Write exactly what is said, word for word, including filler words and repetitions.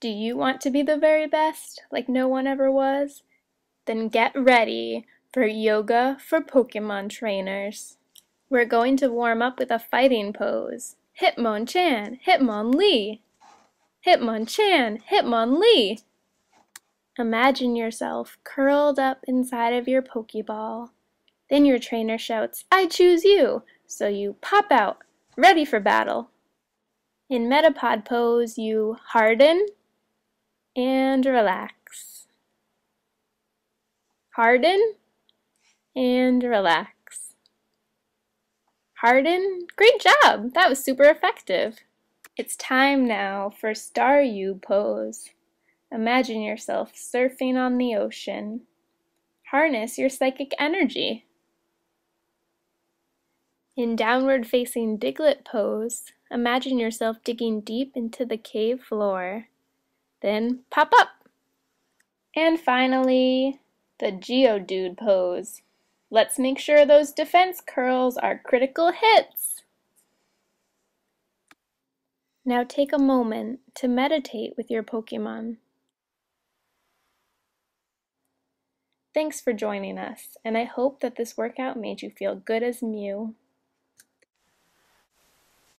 Do you want to be the very best, like no one ever was? Then get ready for yoga for Pokemon trainers. We're going to warm up with a fighting pose. Hitmonchan, Hitmonlee. Hitmonchan, Hitmonlee. Imagine yourself curled up inside of your Pokeball. Then your trainer shouts, "I choose you!" So you pop out, ready for battle. In Metapod pose, you harden and relax. Harden and relax. Harden, great job! That was super effective. It's time now for Staryu pose. Imagine yourself surfing on the ocean. Harness your psychic energy. In downward facing Diglett pose, imagine yourself digging deep into the cave floor. Then pop up. And finally, the Geodude pose. Let's make sure those defense curls are critical hits. Now take a moment to meditate with your Pokemon. Thanks for joining us, and I hope that this workout made you feel good as Mew.